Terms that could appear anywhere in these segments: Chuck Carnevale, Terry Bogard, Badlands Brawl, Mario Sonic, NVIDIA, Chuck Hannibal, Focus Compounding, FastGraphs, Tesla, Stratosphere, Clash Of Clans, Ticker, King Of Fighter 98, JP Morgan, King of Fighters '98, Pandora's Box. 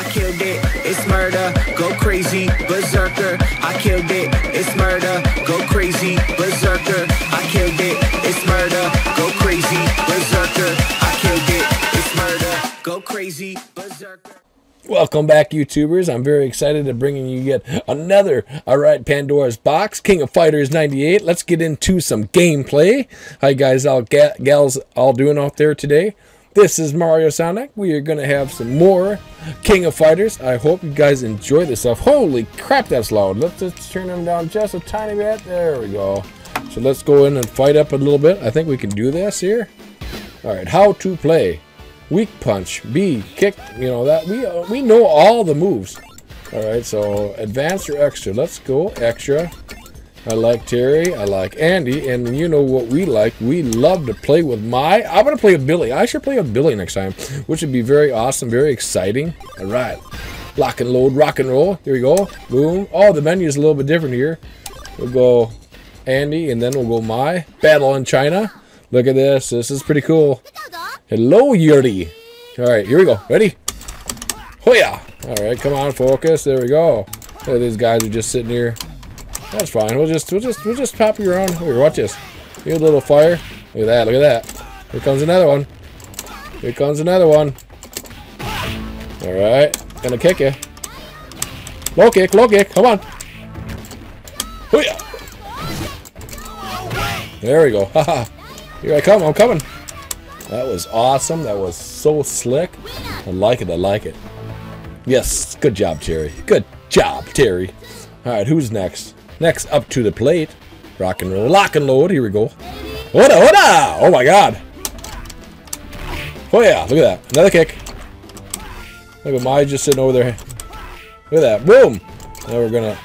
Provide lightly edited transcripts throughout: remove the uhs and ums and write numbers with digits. I killed it, it's murder, go crazy, berserker. I killed it, it's murder, go crazy, berserker. I killed it, it's murder, go crazy, berserker. I killed it, it's murder, go crazy, berserker. Welcome back, YouTubers. I'm very excited to bring you yet another, all right, Pandora's Box, King of Fighters '98. Let's get into some gameplay. Hi, guys, all gals, all doing out there today? This is Mario Sonic. We are going to have some more King of Fighters. I hope you guys enjoy this stuff. Holy crap, that's loud. Let's just turn them down just a tiny bit. There we go. So let's go in and fight up a little bit. I think we can do this here. All right, how to play. Weak punch, B, kick, you know that. We know all the moves. All right, so advanced or extra. Let's go extra. I like Terry, I like Andy, and you know what we like. We love to play with I'm going to play with Billy. I should play with Billy next time, which would be very awesome, very exciting. All right, lock and load, rock and roll. There we go, boom. Oh, the menu is a little bit different here. We'll go Andy, and then we'll go Battle in China. Look at this. This is pretty cool. Hello, Yuri. All right, here we go. Ready? Hoya! All right, come on, focus. There we go. Look at these guys are just sitting here. That's fine. We'll just pop you around. Here, watch this. Here's a little fire. Look at that. Look at that. Here comes another one. Here comes another one. All right, gonna kick you. Low kick. Low kick. Come on. Hoya! There we go. Haha. Here I come, I'm coming. That was awesome, that was so slick. I like it, I like it. Yes, good job, Terry. Good job, Terry. All right, who's next? Next up to the plate. Rock and roll, lock and load, here we go. Oda, oda! Oh my God. Oh yeah, look at that, another kick. Look at Mai just sitting over there. Look at that, boom! Now we're gonna...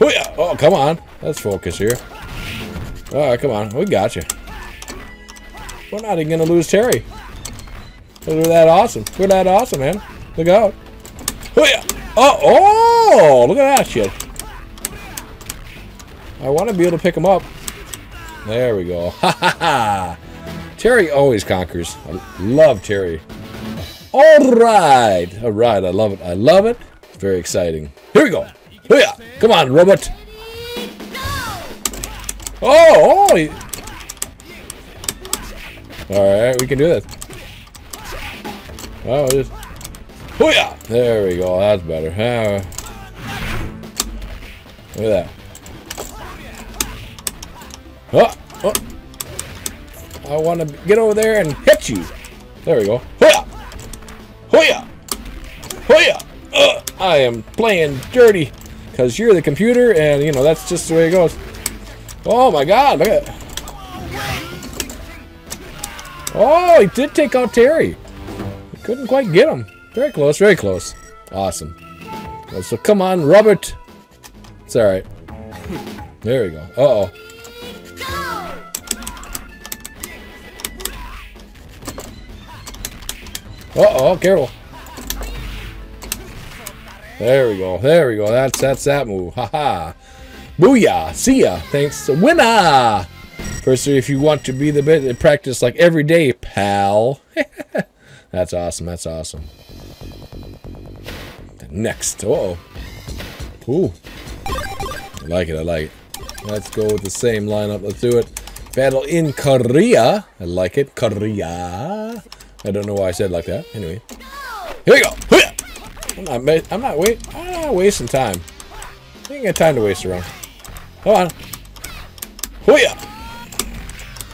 Oh yeah, oh come on. Let's focus here. Alright, come on. We got you. We're not even going to lose Terry. We're that awesome. We're that awesome, man. Look out. Oh, yeah. Oh, oh, look at that shit. I want to be able to pick him up. There we go. Ha, ha, ha. Terry always conquers. I love Terry. Alright. Alright, I love it. I love it. Very exciting. Here we go. Oh, yeah. Come on, robot. Oh! Oh he... Alright, we can do this. Oh, just... Oh, yeah! There we go, that's better. Look at that. Oh, oh. I want to get over there and hit you. There we go. Hoya! Hoya! Hoya! I am playing dirty because you're the computer and, you know, that's just the way it goes. Oh my God, look at it. Oh, he did take out Terry. He couldn't quite get him. Very close, very close. Awesome. So come on, Robert. It's all right. There we go. Uh-oh. Uh-oh, careful. There we go, there we go. That's that move, haha. Booyah! See ya! Thanks, winner! First, if you want to be the best, practice like every day, pal. That's awesome. That's awesome. Next. Uh-oh. Ooh. I like it. I like it. Let's go with the same lineup. Let's do it. Battle in Korea. I like it. Korea. I don't know why I said it like that. Anyway. Here we go. I'm not wasting time. You ain't got time to waste around. Come on. Hoya!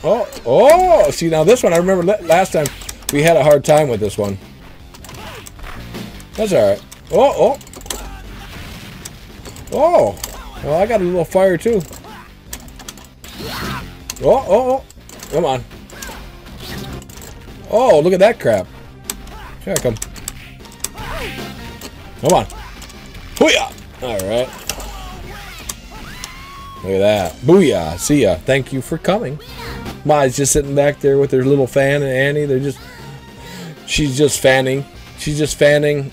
Oh, oh! See, now this one, I remember last time we had a hard time with this one. That's alright. Oh, oh! Oh! Well, I got a little fire too. Oh, oh, oh! Come on. Oh, look at that crap. Here I come. Come on. Hoya! Alright. Look at that. Booyah. See ya. Thank you for coming. Mai's just sitting back there with her little fan, and Annie, she's just fanning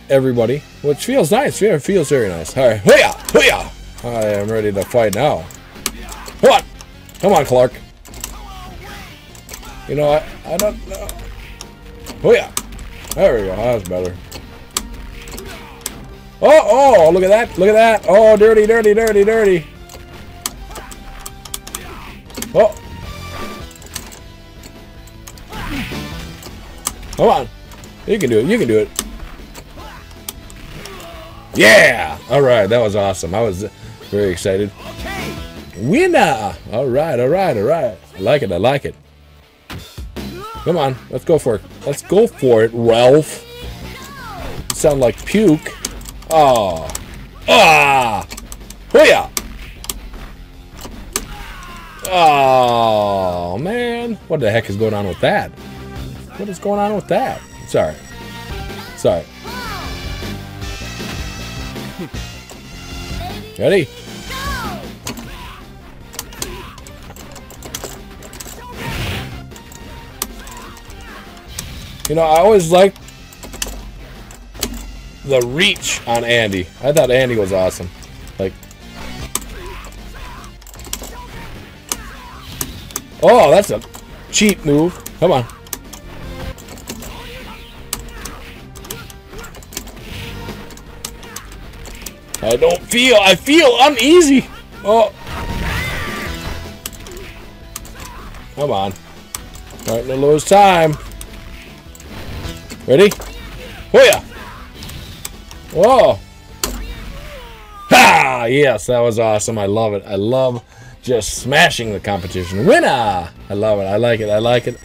everybody, which feels nice. Yeah, it feels very nice. All right. Hoo-yah! Hoo-yah! I am ready to fight now. Come on. Come on, Clark. You know, I don't know. Hoo-yah! There we go. That's better. Oh, look at that. Look at that. Oh, dirty, dirty, dirty, dirty. Oh. Come on. You can do it. You can do it. Yeah. All right. That was awesome. I was very excited. Winner. All right. All right. All right. I like it. I like it. Come on. Let's go for it. Let's go for it, Ralph. You sound like puke. Oh. Ah. Hooyah. Oh, man. What the heck is going on with that? What is going on with that? Sorry. Sorry. Ready? You know, I always liked the reach on Andy. I thought Andy was awesome. Like, oh, that's a cheap move. Come on. I don't feel. I feel uneasy. Oh. Come on. Starting to lose time. Ready? Oh, yeah. Whoa. Ha! Yes, that was awesome. I love it. I love just smashing the competition. Winner! I love it. I like it. I like it.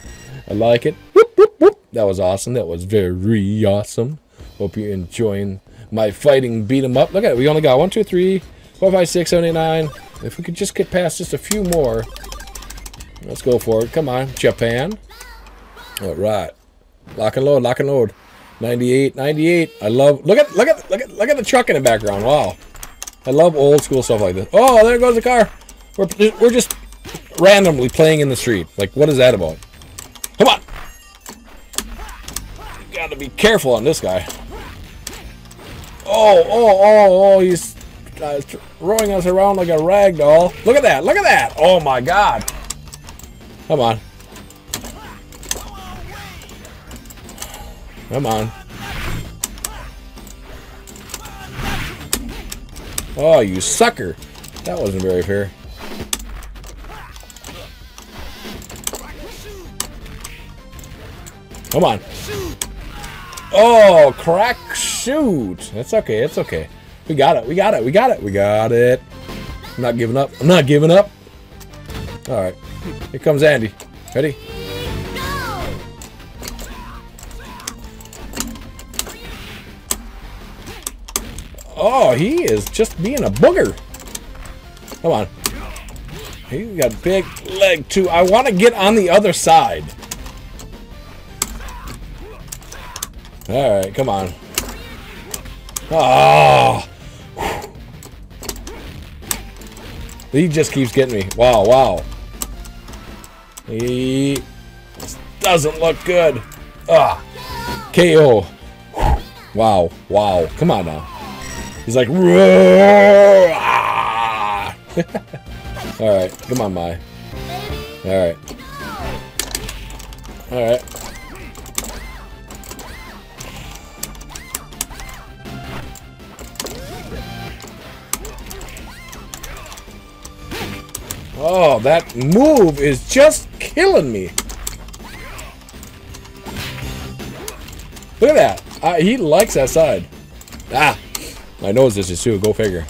I like it. Whoop, whoop, whoop. That was awesome. That was very awesome. Hope you're enjoying my fighting beat 'em up. Look at it. We only got 1, 2, 3, 4, 5, 6, 7, 8, 9. If we could just get past just a few more. Let's go for it. Come on, Japan. All right. Lock and load. Lock and load. 98. 98. I love. Look at the truck in the background. Wow. I love old school stuff like this. Oh, there goes the car. We're just randomly playing in the street. Like, what is that about? Come on. You gotta be careful on this guy. Oh, he's throwing us around like a rag doll. Look at that, look at that. Oh my God. Come on. Come on. Oh, you sucker. That wasn't very fair. Come on. Oh, crack shoot. That's okay. It's okay. We got it. We got it. We got it. We got it. I'm not giving up. I'm not giving up. All right. Here comes Andy. Ready? No. Oh, he is just being a booger. Come on. He's got big leg too. I want to get on the other side. All right, come on. Oh. He just keeps getting me. Wow, wow. He doesn't look good. Ah. KO. Wow, wow. Come on now. He's like, roar. Ah. All right, come on, Mai. All right. All right. Oh, that move is just killing me. Look at that. He likes that side. Ah, my nose is too. Go figure.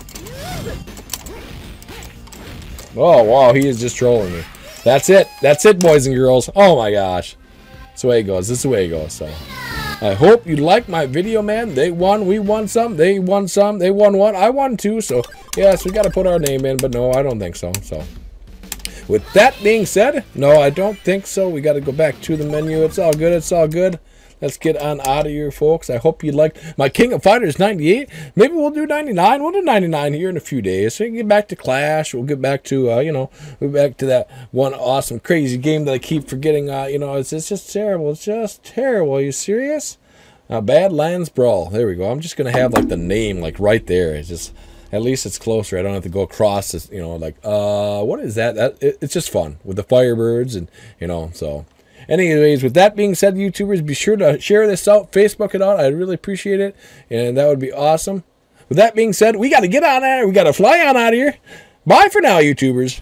Oh, wow. He is just trolling me. That's it. That's it, boys and girls. Oh, my gosh. That's the way it goes. This is the way it goes. So, I hope you liked my video, man. They won. We won some. They won some. They won one. I won two. So, yes, we got to put our name in. But, no, I don't think so. So. With that being said, no, I don't think so. We got to go back to the menu. It's all good. It's all good. Let's get on out of here, folks. I hope you liked my King of Fighters '98. Maybe we'll do 99. We'll do 99 here in a few days. So we can get back to Clash. We'll get back to, you know, we'll get back to that one awesome, crazy game that I keep forgetting. You know, it's just terrible. It's just terrible. Are you serious? Badlands Brawl. There we go. I'm just going to have, like, the name, like, right there. It's just... At least it's closer. I don't have to go across this, you know, like, what is that? It's just fun with the Firebirds and, you know, so. Anyways, with that being said, YouTubers, be sure to share this out, Facebook it out. I really appreciate it, and that would be awesome. With that being said, we got to get on out of here. We got to fly on out of here. Bye for now, YouTubers.